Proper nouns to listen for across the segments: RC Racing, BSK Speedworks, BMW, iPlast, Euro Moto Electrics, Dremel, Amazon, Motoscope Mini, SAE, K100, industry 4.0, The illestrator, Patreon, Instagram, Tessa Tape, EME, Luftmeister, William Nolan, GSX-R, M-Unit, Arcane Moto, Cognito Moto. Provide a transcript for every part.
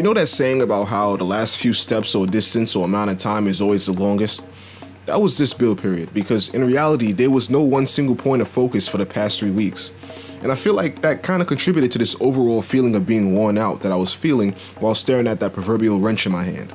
You know that saying about how the last few steps or distance or amount of time is always the longest? That was this build period, because in reality, there was no one single point of focus for the past 3 weeks. And I feel like that kind of contributed to this overall feeling of being worn out that I was feeling while staring at that proverbial wrench in my hand.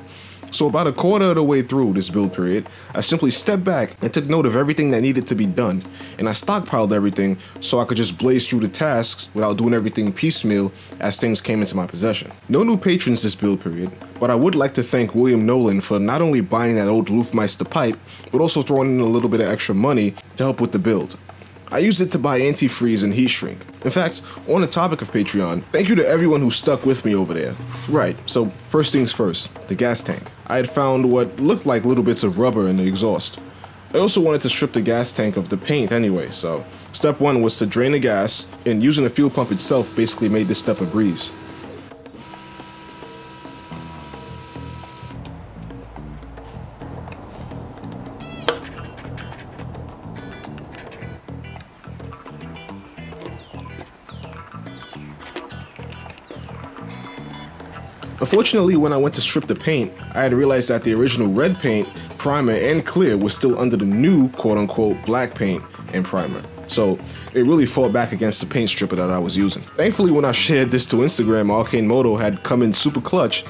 So about a quarter of the way through this build period, I simply stepped back and took note of everything that needed to be done, and I stockpiled everything so I could just blaze through the tasks without doing everything piecemeal as things came into my possession. No new patrons this build period, but I would like to thank William Nolan for not only buying that old Luftmeister pipe, but also throwing in a little bit of extra money to help with the build. I used it to buy antifreeze and heat shrink. In fact, on the topic of Patreon, thank you to everyone who stuck with me over there. Right, so first things first, the gas tank. I had found what looked like little bits of rubber in the exhaust. I also wanted to strip the gas tank of the paint anyway, so step one was to drain the gas, and using the fuel pump itself basically made this step a breeze. Unfortunately, when I went to strip the paint, I had realized that the original red paint, primer, and clear was still under the new quote-unquote black paint and primer. So it really fought back against the paint stripper that I was using. Thankfully, when I shared this to Instagram, Arcane Moto had come in super clutch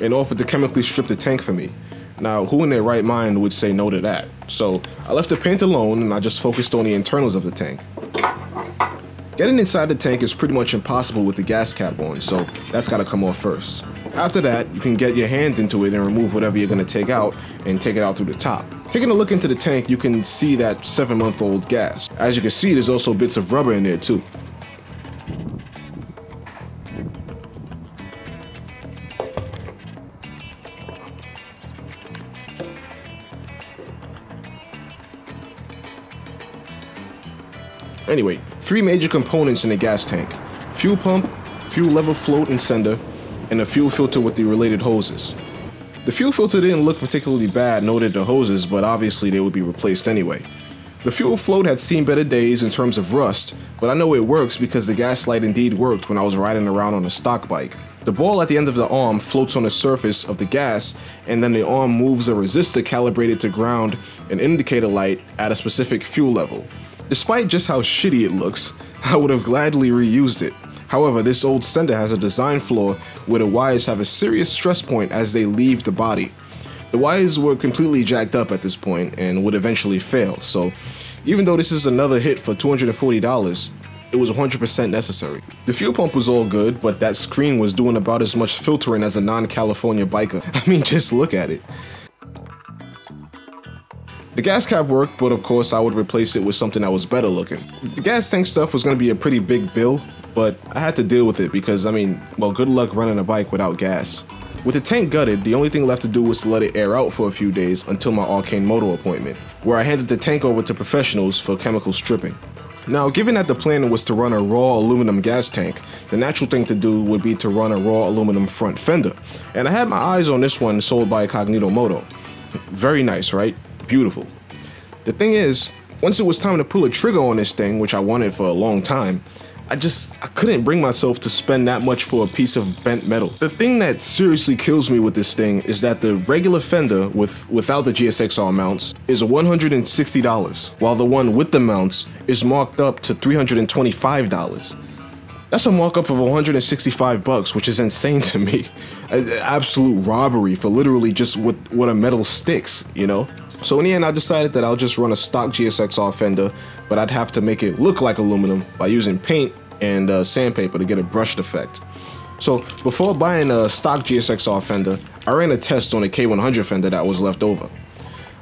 and offered to chemically strip the tank for me. Now, who in their right mind would say no to that? So I left the paint alone and I just focused on the internals of the tank. Getting inside the tank is pretty much impossible with the gas cap on, so that's gotta come off first. After that, you can get your hand into it and remove whatever you're going to take out and take it out through the top. Taking a look into the tank, you can see that 7-month-old gas. As you can see, there's also bits of rubber in there too. Anyway, 3 major components in the gas tank: fuel pump, fuel level float and sender, and a fuel filter with the related hoses. The fuel filter didn't look particularly bad, nor did the hoses, but obviously they would be replaced anyway. The fuel float had seen better days in terms of rust, but I know it works because the gas light indeed worked when I was riding around on a stock bike. The ball at the end of the arm floats on the surface of the gas, and then the arm moves a resistor calibrated to ground an indicator light at a specific fuel level. Despite just how shitty it looks, I would have gladly reused it. However, this old sender has a design flaw where the wires have a serious stress point as they leave the body. The wires were completely jacked up at this point and would eventually fail, so even though this is another hit for $240, it was 100% necessary. The fuel pump was all good, but that screen was doing about as much filtering as a non-California biker. I mean, just look at it. The gas cap worked, but of course I would replace it with something that was better looking. The gas tank stuff was going to be a pretty big bill, but I had to deal with it because, I mean, well, good luck running a bike without gas. With the tank gutted, the only thing left to do was to let it air out for a few days until my Arcane Moto appointment, where I handed the tank over to professionals for chemical stripping. Now, given that the plan was to run a raw aluminum gas tank, the natural thing to do would be to run a raw aluminum front fender, and I had my eyes on this one sold by Cognito Moto. Very nice, right? Beautiful. The thing is, once it was time to pull a trigger on this thing, which I wanted for a long time, I couldn't bring myself to spend that much for a piece of bent metal. The thing that seriously kills me with this thing is that the regular fender without the GSX-R mounts is $160, while the one with the mounts is marked up to $325. That's a markup of $165, which is insane to me. Absolute robbery for literally just what a metal sticks, you know? So in the end, I decided that I'll just run a stock GSX-R fender, but I'd have to make it look like aluminum by using paint and sandpaper to get a brushed effect. So before buying a stock GSX-R fender, I ran a test on a K100 fender that was left over.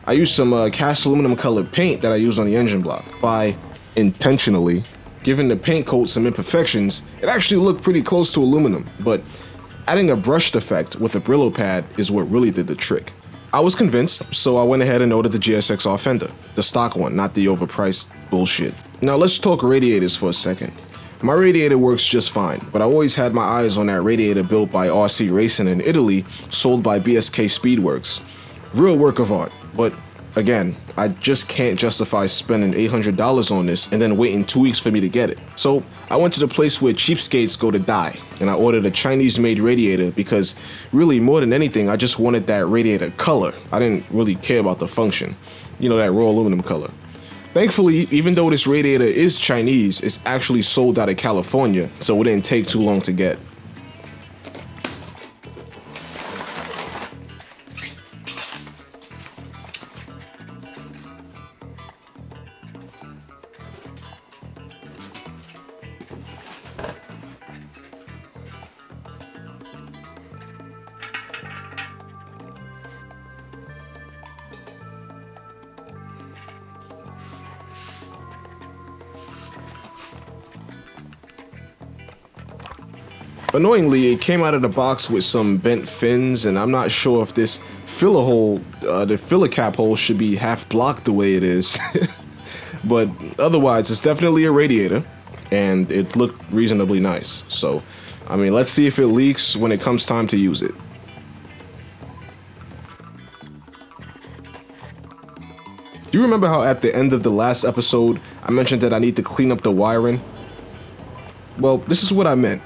I used some cast aluminum colored paint that I used on the engine block. By intentionally giving the paint coat some imperfections, it actually looked pretty close to aluminum, but adding a brushed effect with a Brillo pad is what really did the trick. I was convinced, so I went ahead and ordered the GSX-R fender, the stock one, not the overpriced bullshit. Now let's talk radiators for a second. My radiator works just fine, but I always had my eyes on that radiator built by RC Racing in Italy, sold by BSK Speedworks. Real work of art, but Again, I just can't justify spending $800 on this and then waiting 2 weeks for me to get it. So I went to the place where cheapskates go to die, and I ordered a Chinese-made radiator because really more than anything, I just wanted that radiator color. I didn't really care about the function, you know, that raw aluminum color. Thankfully, even though this radiator is Chinese, it's actually sold out of California, so it didn't take too long to get. Annoyingly, it came out of the box with some bent fins, and I'm not sure if this filler hole, the filler cap hole should be half blocked the way it is. But otherwise, it's definitely a radiator, and it looked reasonably nice. So, I mean, let's see if it leaks when it comes time to use it. Do you remember how at the end of the last episode, I mentioned that I need to clean up the wiring? Well, this is what I meant.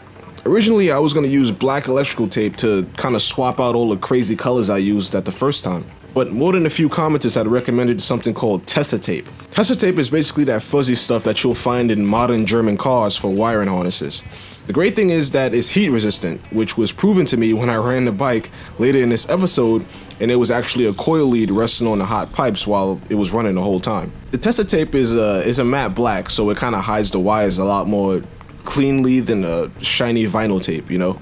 Originally, I was going to use black electrical tape to kind of swap out all the crazy colors I used at the first time, but more than a few commenters had recommended something called Tessa Tape. Tessa Tape is basically that fuzzy stuff that you'll find in modern German cars for wiring harnesses. The great thing is that it's heat resistant, which was proven to me when I ran the bike later in this episode, and it was actually a coil lead resting on the hot pipes while it was running the whole time. The Tessa Tape is a matte black, so it kind of hides the wires a lot more cleanly than a shiny vinyl tape, you know?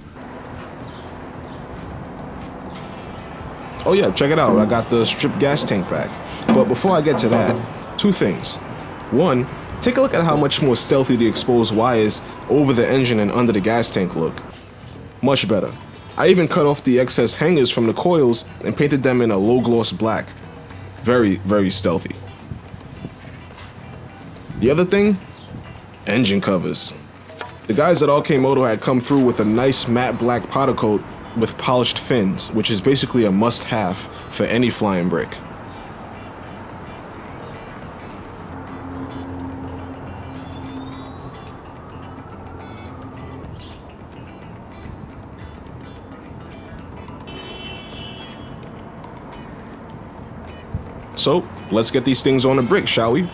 Oh yeah, check it out, I got the stripped gas tank back. But before I get to that, two things. One, take a look at how much more stealthy the exposed wires over the engine and under the gas tank look. Much better. I even cut off the excess hangers from the coils and painted them in a low gloss black. Very, very stealthy. The other thing, engine covers. The guys at Arcane Moto had come through with a nice matte black powder coat with polished fins, which is basically a must-have for any flying brick. So, let's get these things on a brick, shall we?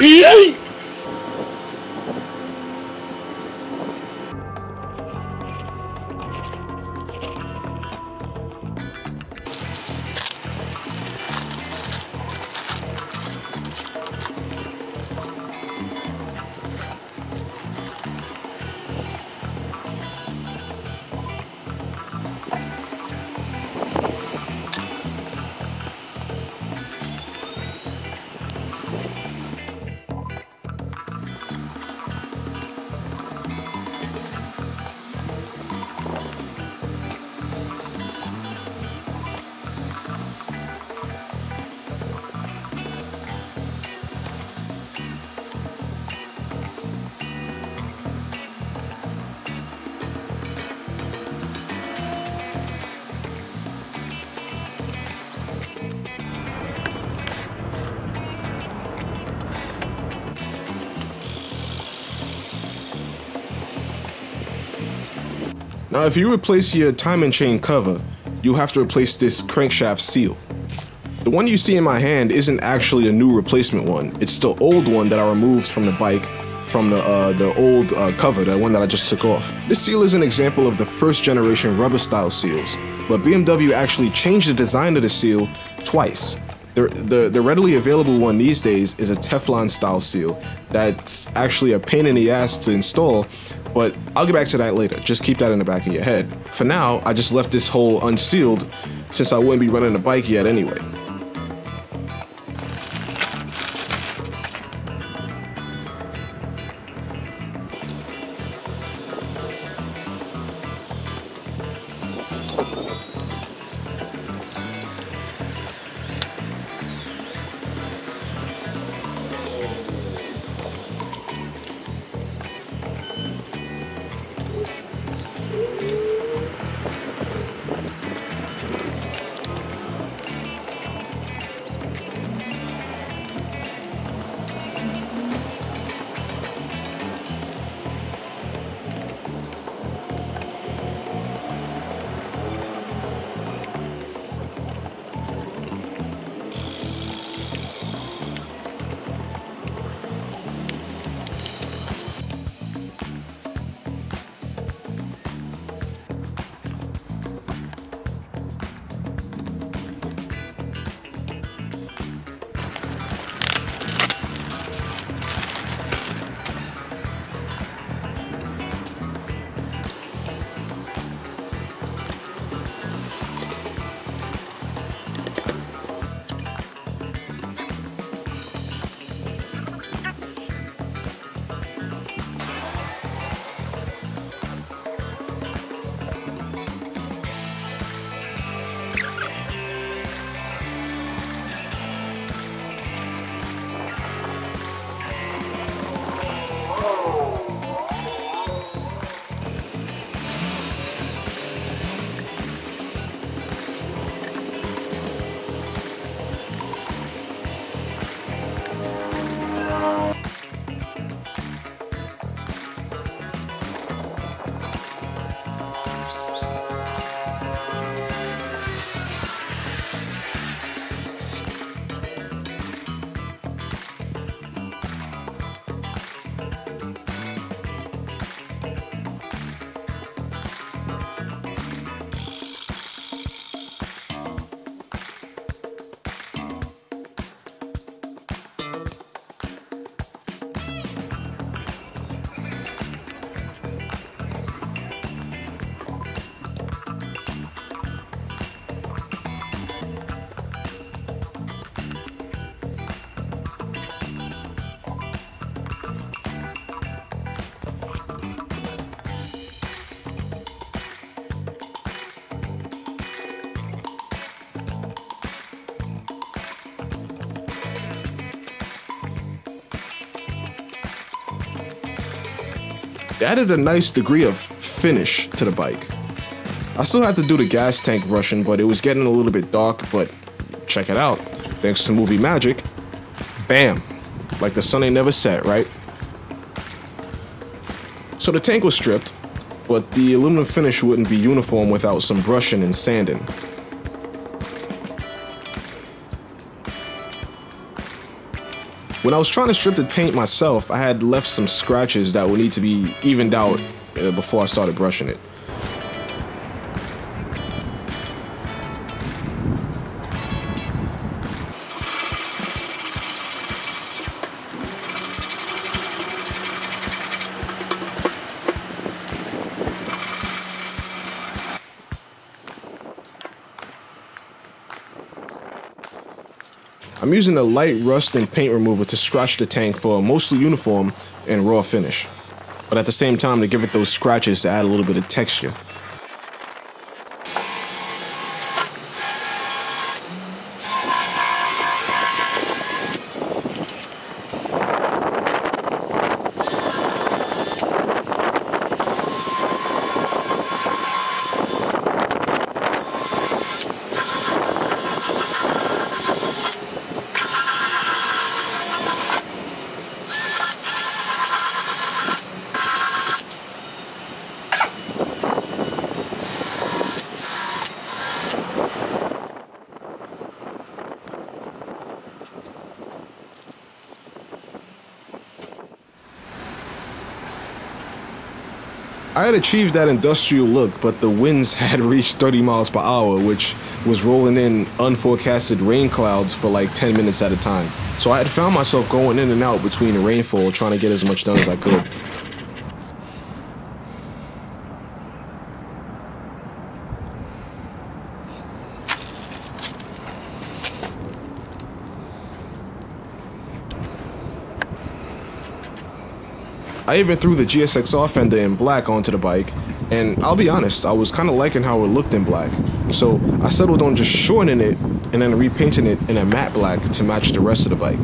Yay! Now if you replace your timing chain cover, you'll have to replace this crankshaft seal. The one you see in my hand isn't actually a new replacement one, it's the old one that I removed from the bike, from the old cover, the one that I just took off. This seal is an example of the first generation rubber style seals, but BMW actually changed the design of the seal twice. The readily available one these days is a Teflon style seal that's actually a pain in the ass to install, but I'll get back to that later, just keep that in the back of your head. For now, I just left this hole unsealed since I wouldn't be running the bike yet anyway. It added a nice degree of finish to the bike. I still had to do the gas tank brushing, but it was getting a little bit dark, but check it out. Thanks to movie magic, bam, like the sun ain't never set, right? So the tank was stripped, but the aluminum finish wouldn't be uniform without some brushing and sanding. When I was trying to strip the paint myself, I had left some scratches that would need to be evened out before I started brushing it. I'm using a light rust and paint remover to scratch the tank for a mostly uniform and raw finish, but at the same time to give it those scratches to add a little bit of texture. I had achieved that industrial look, but the winds had reached 30 miles per hour, which was rolling in unforecasted rain clouds for like 10 minutes at a time. So I had found myself going in and out between the rainfall, trying to get as much done as I could. I even threw the GSX-R fender in black onto the bike, and I'll be honest, I was kind of liking how it looked in black, so I settled on just shortening it and then repainting it in a matte black to match the rest of the bike.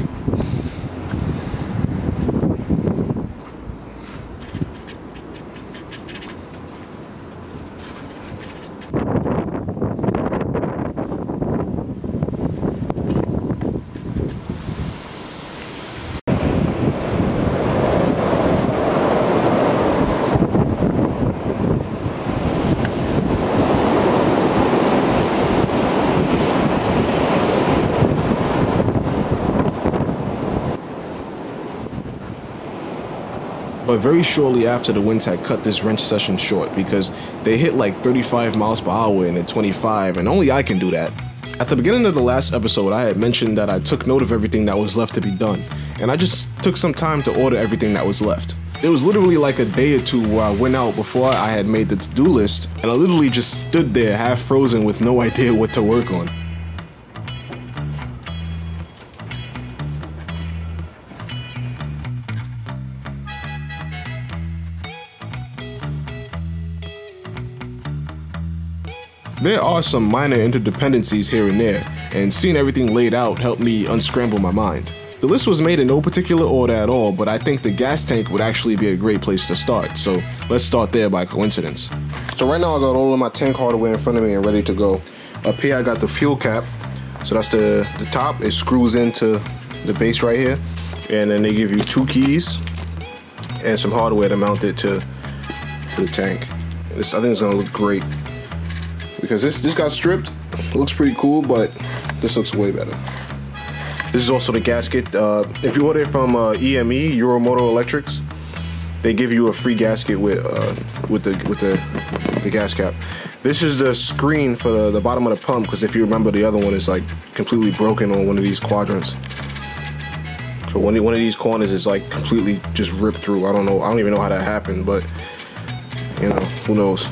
But very shortly after, the winds had cut this wrench session short because they hit like 35 miles per hour and then 25, and only I can do that. At the beginning of the last episode, I had mentioned that I took note of everything that was left to be done, and I just took some time to order everything that was left. It was literally like a day or two where I went out before I had made the to-do list, and I literally just stood there half frozen with no idea what to work on. There are some minor interdependencies here and there, and seeing everything laid out helped me unscramble my mind. The list was made in no particular order at all, but I think the gas tank would actually be a great place to start, so let's start there by coincidence. So right now I got all of my tank hardware in front of me and ready to go. Up here I got the fuel cap, so that's the top. It screws into the base right here, and then they give you two keys and some hardware to mount it to the tank. I think it's gonna look great. Because this got stripped, it looks pretty cool, but this looks way better. This is also the gasket. If you order it from EME, Euro Moto Electrics, they give you a free gasket with the gas cap. This is the screen for the bottom of the pump, because if you remember, the other one is like completely broken on one of these quadrants. So one of these corners is like completely just ripped through. I don't even know how that happened, but you know, who knows.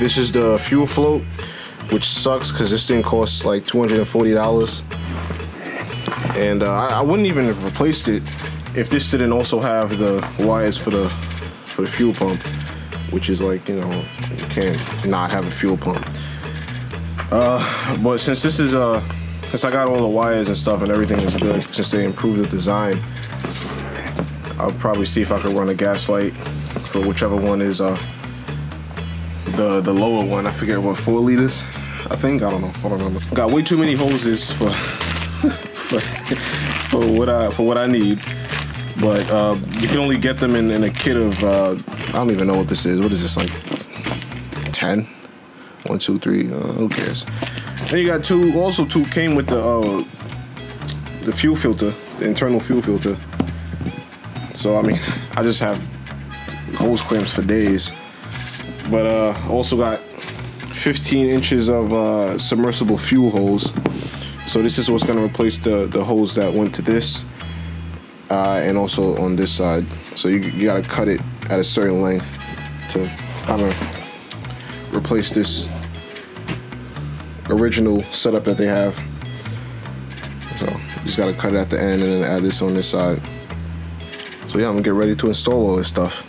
This is the fuel float, which sucks because this thing costs like $240. And I wouldn't even have replaced it if this didn't also have the wires for the fuel pump, which is like, you know, you can't not have a fuel pump. But since this is since I got all the wires and stuff and everything is good, since they improved the design, I'll probably see if I can run a gas light for whichever one is the lower one. I forget what, 4 liters? I think, I don't know, I don't remember. Got way too many hoses for what I need, but you can only get them in a kit of, I don't even know what this is. What is this, like 10? 1, 2, 3, who cares? Then you got also two came with the fuel filter, the internal fuel filter. So I mean, I just have hose clamps for days. But also got 15 inches of submersible fuel hose. So this is what's gonna replace the hose that went to this and also on this side. So you gotta cut it at a certain length to kind of replace this original setup that they have. So you just gotta cut it at the end and then add this on this side. So yeah, I'm gonna get ready to install all this stuff.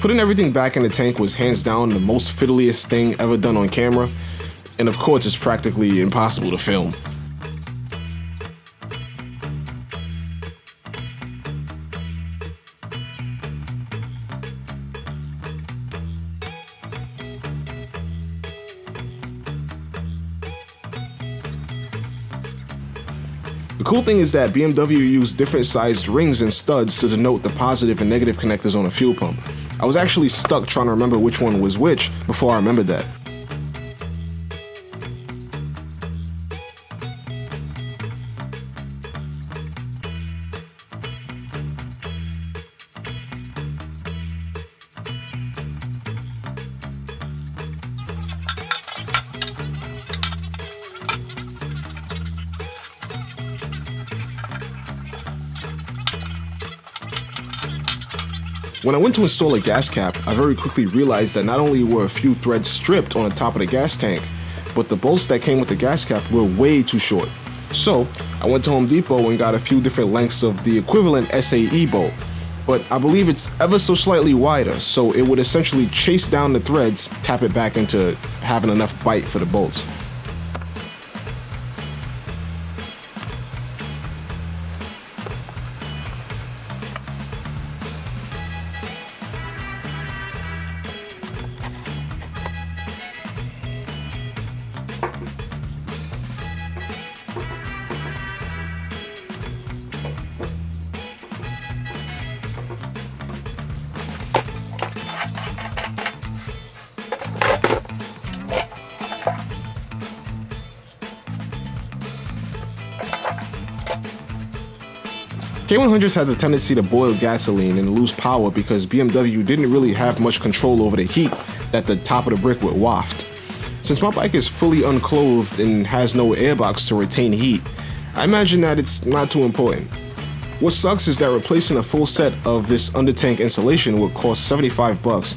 Putting everything back in the tank was hands down the most fiddliest thing ever done on camera, and of course it's practically impossible to film. The cool thing is that BMW used different sized rings and studs to denote the positive and negative connectors on a fuel pump. I was actually stuck trying to remember which one was which before I remembered that. When I went to install a gas cap, I very quickly realized that not only were a few threads stripped on the top of the gas tank, but the bolts that came with the gas cap were way too short. So I went to Home Depot and got a few different lengths of the equivalent SAE bolt, but I believe it's ever so slightly wider, so it would essentially chase down the threads, tap it back into having enough bite for the bolts. K100s had the tendency to boil gasoline and lose power because BMW didn't really have much control over the heat that the top of the brick would waft. Since my bike is fully unclothed and has no airbox to retain heat, I imagine that it's not too important. What sucks is that replacing a full set of this undertank insulation would cost 75 bucks,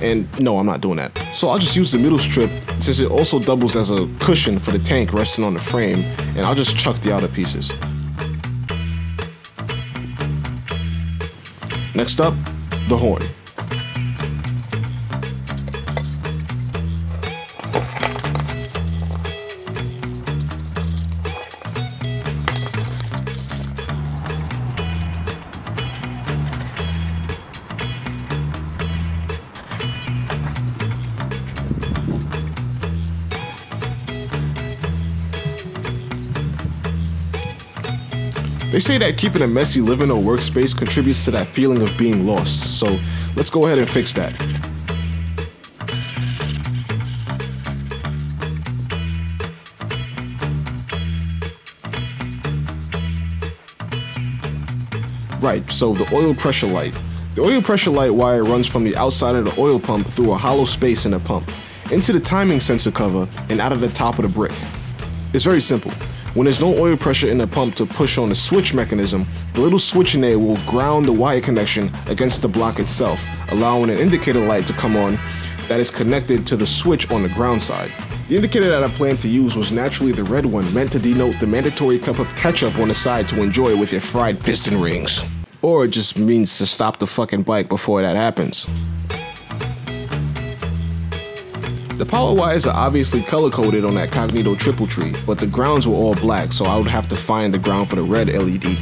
and no, I'm not doing that. So I'll just use the middle strip since it also doubles as a cushion for the tank resting on the frame, and I'll just chuck the outer pieces. Next up, the horn. They say that keeping a messy living or workspace contributes to that feeling of being lost, so let's go ahead and fix that. Right, so the oil pressure light. The oil pressure light wire runs from the outside of the oil pump through a hollow space in the pump, into the timing sensor cover, and out of the top of the brick. It's very simple. When there's no oil pressure in the pump to push on the switch mechanism, the little switch in there will ground the wire connection against the block itself, allowing an indicator light to come on that is connected to the switch on the ground side. The indicator that I planned to use was naturally the red one, meant to denote the mandatory cup of ketchup on the side to enjoy with your fried piston rings. Or it just means to stop the fucking bike before that happens. The power wires are obviously color-coded on that Cognito triple tree, but the grounds were all black, so I would have to find the ground for the red LED.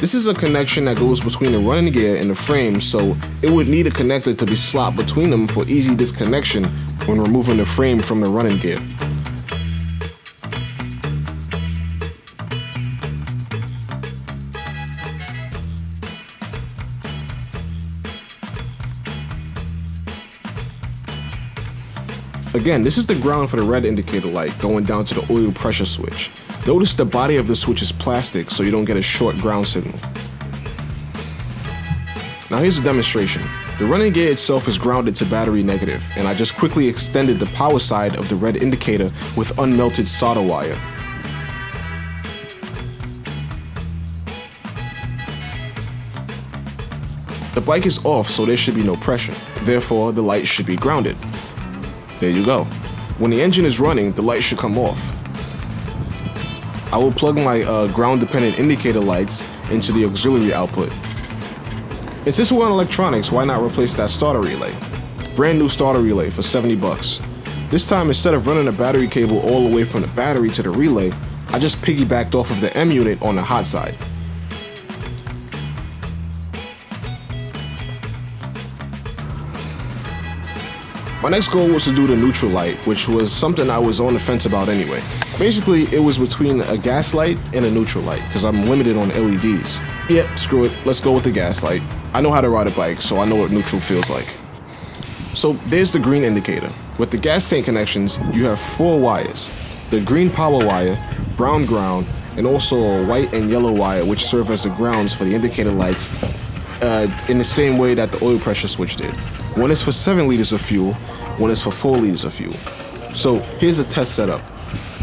This is a connection that goes between the running gear and the frame, so it would need a connector to be slopped between them for easy disconnection when removing the frame from the running gear. Again, this is the ground for the red indicator light going down to the oil pressure switch. Notice the body of the switch is plastic so you don't get a short ground signal. Now here's a demonstration. The running gear itself is grounded to battery negative, and I just quickly extended the power side of the red indicator with unmelted solder wire. The bike is off, so there should be no pressure. Therefore, the light should be grounded. There you go. When the engine is running, the light should come off. I will plug my ground-dependent indicator lights into the auxiliary output. And since we're on electronics, why not replace that starter relay? Brand new starter relay for 70 bucks. This time, instead of running a battery cable all the way from the battery to the relay, I just piggybacked off of the M-Unit on the hot side. My next goal was to do the neutral light, which was something I was on the fence about anyway. Basically, it was between a gas light and a neutral light, because I'm limited on LEDs. Yep, screw it, let's go with the gas light. I know how to ride a bike, so I know what neutral feels like. So there's the green indicator. With the gas tank connections, you have four wires. The green power wire, brown ground, and also a white and yellow wire, which serve as the grounds for the indicator lights, in the same way that the oil pressure switch did. One is for 7 liters of fuel, one is for 4 liters of fuel. So here's a test setup.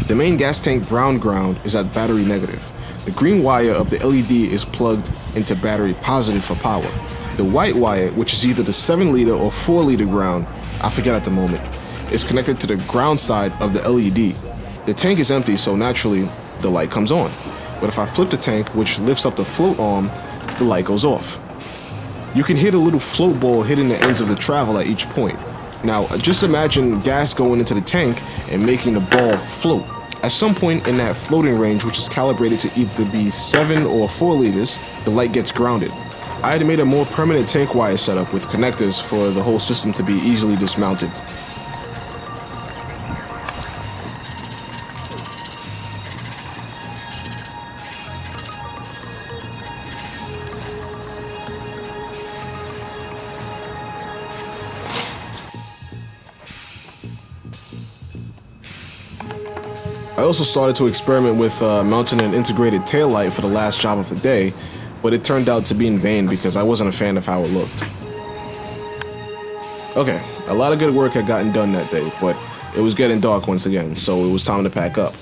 The main gas tank brown ground is at battery negative. The green wire of the LED is plugged into battery positive for power. The white wire, which is either the 7 liter or 4 liter ground, I forget at the moment, is connected to the ground side of the LED. The tank is empty, so naturally the light comes on. But if I flip the tank, which lifts up the float arm, the light goes off. You can hear the little float ball hitting the ends of the travel at each point. Now, just imagine gas going into the tank and making the ball float. At some point in that floating range, which is calibrated to either be 7 or 4 liters, the light gets grounded. I had made a more permanent tank wire setup with connectors for the whole system to be easily dismounted. I also started to experiment with mounting an integrated taillight for the last job of the day, but it turned out to be in vain because I wasn't a fan of how it looked. Okay, a lot of good work had gotten done that day, but it was getting dark once again, so it was time to pack up.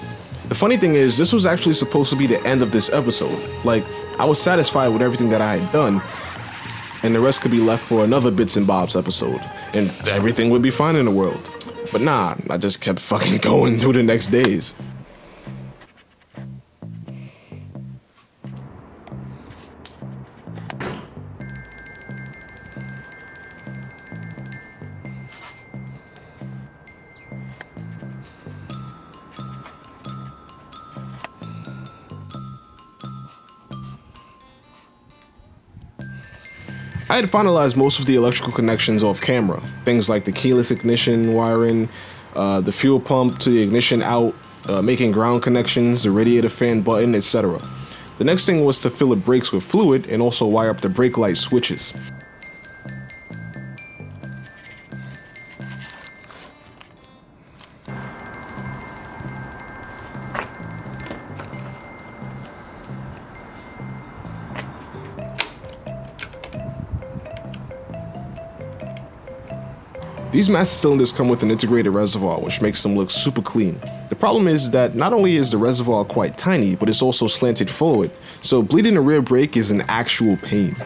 The funny thing is, this was actually supposed to be the end of this episode. Like, I was satisfied with everything that I had done, and the rest could be left for another Bits and Bobs episode, and everything would be fine in the world. But nah, I just kept fucking going through the next days. I had finalized most of the electrical connections off camera, things like the keyless ignition wiring, the fuel pump to the ignition out, making ground connections, the radiator fan button, etc. The next thing was to fill the brakes with fluid and also wire up the brake light switches. These master cylinders come with an integrated reservoir, which makes them look super clean. The problem is that not only is the reservoir quite tiny, but it's also slanted forward, so bleeding the rear brake is an actual pain.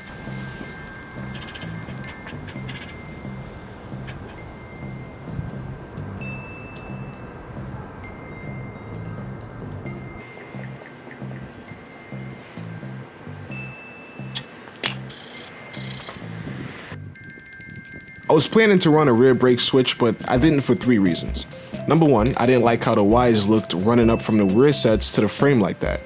I was planning to run a rear brake switch, but I didn't for 3 reasons. Number 1, I didn't like how the wires looked running up from the rear sets to the frame like that.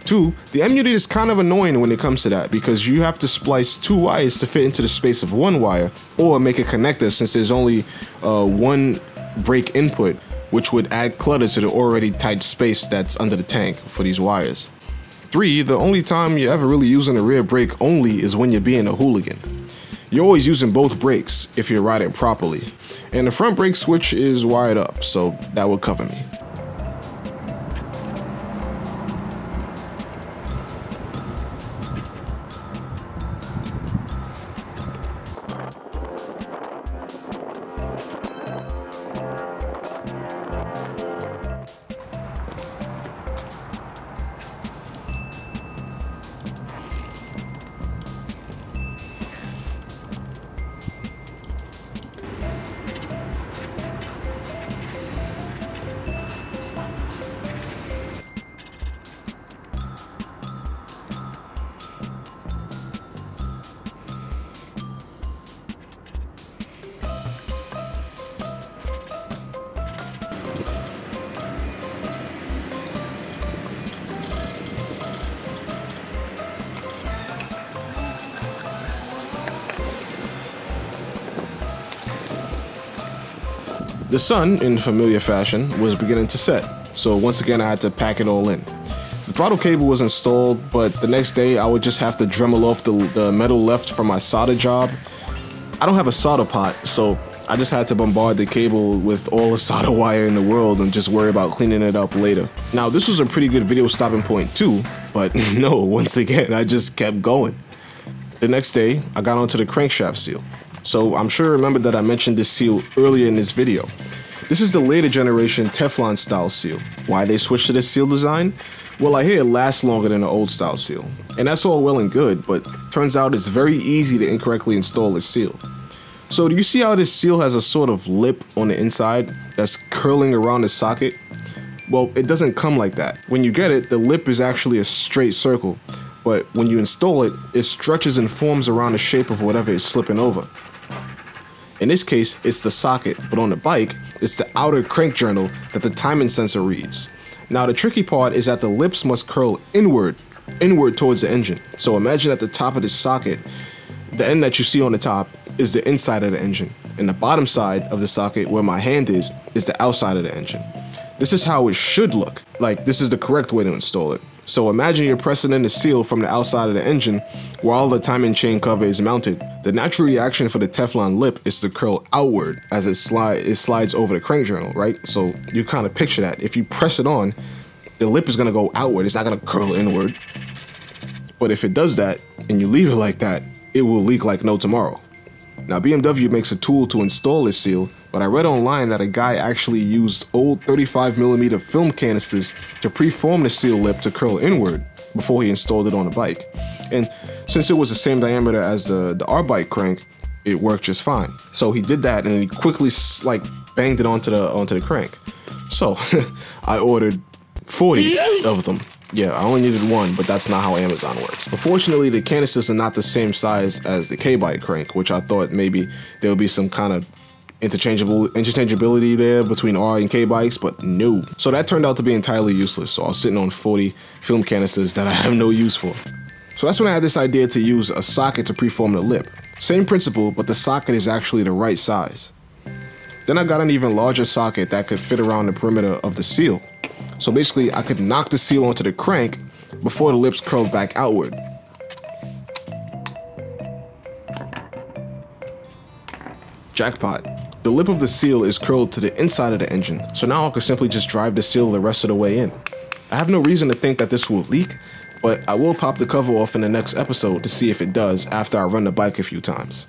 2, the M-Unit is kind of annoying when it comes to that, because you have to splice 2 wires to fit into the space of 1 wire, or make a connector since there's only 1 brake input, which would add clutter to the already tight space that's under the tank for these wires. 3, the only time you're ever really using the rear brake only is when you're being a hooligan. You're always using both brakes if you're riding properly, and the front brake switch is wired up, so that would cover me. The sun, in familiar fashion, was beginning to set, so once again I had to pack it all in. The throttle cable was installed, but the next day I would just have to Dremel off the metal left from my solder job. I don't have a solder pot, so I just had to bombard the cable with all the solder wire in the world and just worry about cleaning it up later. Now this was a pretty good video stopping point too, but no, once again I just kept going. The next day I got onto the crankshaft seal. So I'm sure you remember that I mentioned this seal earlier in this video. This is the later generation Teflon style seal. Why they switched to this seal design? Well, I hear it lasts longer than the old style seal. And that's all well and good, but turns out it's very easy to incorrectly install this seal. So do you see how this seal has a sort of lip on the inside that's curling around the socket? Well, it doesn't come like that. When you get it, the lip is actually a straight circle, but when you install it, it stretches and forms around the shape of whatever is slipping over. In this case, it's the socket, but on the bike, it's the outer crank journal that the timing sensor reads. Now the tricky part is that the lips must curl inward towards the engine. So imagine at the top of this socket, the end that you see on the top is the inside of the engine, and the bottom side of the socket where my hand is the outside of the engine. This is how it should look, like this is the correct way to install it. So imagine you're pressing in the seal from the outside of the engine while the timing chain cover is mounted. The natural reaction for the Teflon lip is to curl outward as it slides over the crank journal, right? So you kind of picture that. If you press it on, the lip is going to go outward. It's not going to curl inward. But if it does that and you leave it like that, it will leak like no tomorrow. Now BMW makes a tool to install this seal, but I read online that a guy actually used old 35mm film canisters to preform the seal lip to curl inward before he installed it on a bike. And since it was the same diameter as the R-Bike crank, it worked just fine. So he did that and he quickly like banged it onto the crank. So I ordered 40 of them. Yeah, I only needed one, but that's not how Amazon works. Unfortunately, the canisters are not the same size as the K-Bike crank, which I thought maybe there would be some kind of interchangeability there between R and K bikes, but no. So that turned out to be entirely useless, so I was sitting on 40 film canisters that I have no use for. So that's when I had this idea to use a socket to preform the lip. Same principle, but the socket is actually the right size. Then I got an even larger socket that could fit around the perimeter of the seal. So basically, I could knock the seal onto the crank before the lips curled back outward. Jackpot. The lip of the seal is curled to the inside of the engine, so now I can simply just drive the seal the rest of the way in. I have no reason to think that this will leak, but I will pop the cover off in the next episode to see if it does after I run the bike a few times.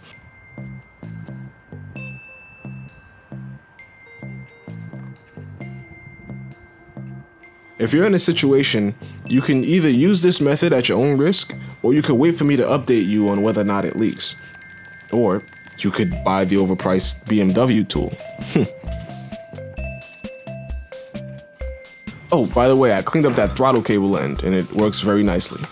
If you're in a situation, you can either use this method at your own risk, or you could wait for me to update you on whether or not it leaks. Or you could buy the overpriced BMW tool. Oh, by the way, I cleaned up that throttle cable end and it works very nicely.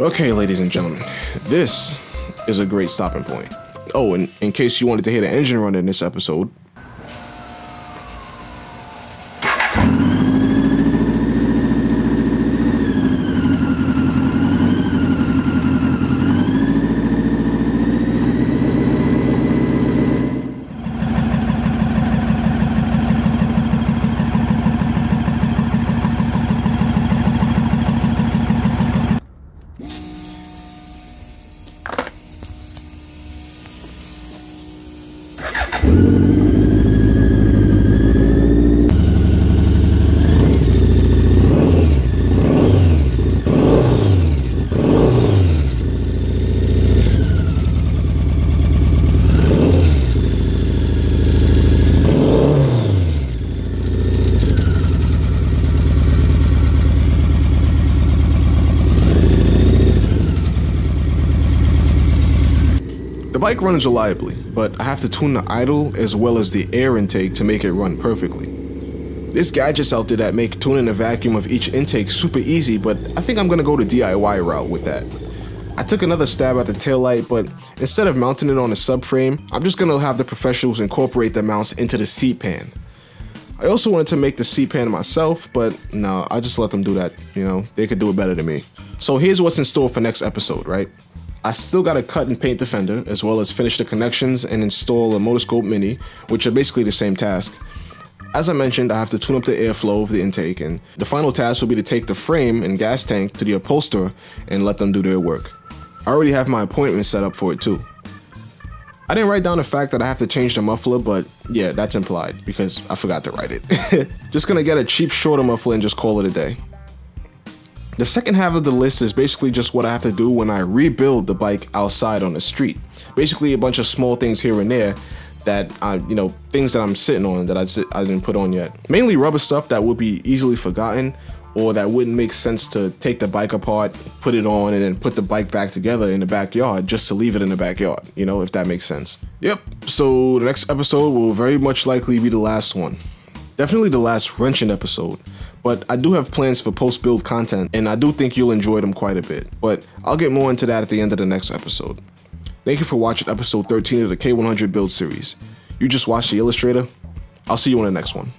Okay, ladies and gentlemen, this is a great stopping point. Oh, and in case you wanted to hear the engine run in this episode, The bike runs reliably, but I have to tune the idle as well as the air intake to make it run perfectly. There's gadgets out there that make tuning the vacuum of each intake super easy, but I think I'm gonna go the DIY route with that. I took another stab at the taillight, but instead of mounting it on a subframe, I'm just gonna have the professionals incorporate the mounts into the seat pan. I also wanted to make the seat pan myself, but no, I just let them do that, you know, they could do it better than me. So here's what's in store for next episode, right? I still gotta cut and paint the fender, as well as finish the connections and install a Motoscope Mini, which are basically the same task. As I mentioned, I have to tune up the airflow of the intake, and the final task will be to take the frame and gas tank to the upholsterer and let them do their work. I already have my appointment set up for it too. I didn't write down the fact that I have to change the muffler, but yeah, that's implied, because I forgot to write it. Just gonna get a cheap shorter muffler and just call it a day. The second half of the list is basically just what I have to do when I rebuild the bike outside on the street. Basically a bunch of small things here and there that I, you know, things that I'm sitting on that I didn't put on yet. Mainly rubber stuff that would be easily forgotten or that wouldn't make sense to take the bike apart, put it on, and then put the bike back together in the backyard just to leave it in the backyard, you know, if that makes sense. Yep, so the next episode will very much likely be the last one. Definitely the last wrenching episode. But I do have plans for post-build content, and I do think you'll enjoy them quite a bit. But I'll get more into that at the end of the next episode. Thank you for watching episode 13 of the K100 build series. You just watched the Illustrator. I'll see you on the next one.